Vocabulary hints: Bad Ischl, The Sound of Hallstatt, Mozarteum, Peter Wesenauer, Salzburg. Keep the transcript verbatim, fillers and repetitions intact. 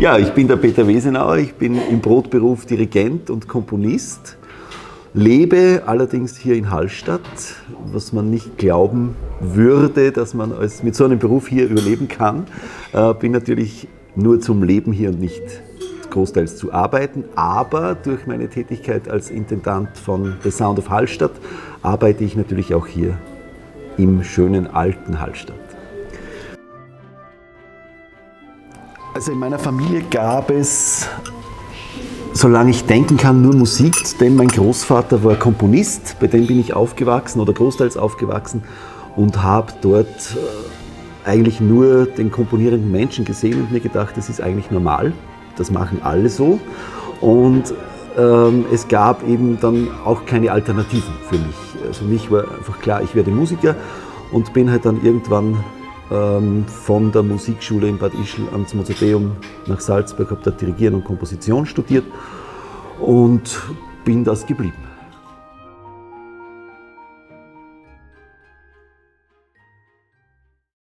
Ja, ich bin der Peter Wesenauer, ich bin im Brotberuf Dirigent und Komponist, lebe allerdings hier in Hallstatt, was man nicht glauben würde, dass man als, mit so einem Beruf hier überleben kann. Äh, bin natürlich nur zum Leben hier und nicht großteils zu arbeiten, aber durch meine Tätigkeit als Intendant von The Sound of Hallstatt arbeite ich natürlich auch hier im schönen alten Hallstatt. Also in meiner Familie gab es, solange ich denken kann, nur Musik, denn mein Großvater war Komponist, bei dem bin ich aufgewachsen oder großteils aufgewachsen und habe dort eigentlich nur den komponierenden Menschen gesehen und mir gedacht, das ist eigentlich normal. Das machen alle so und ähm, es gab eben dann auch keine Alternativen für mich. Also mich war einfach klar, ich werde Musiker und bin halt dann irgendwann ähm, von der Musikschule in Bad Ischl ans Mozarteum nach Salzburg, habe da Dirigieren und Komposition studiert und bin das geblieben.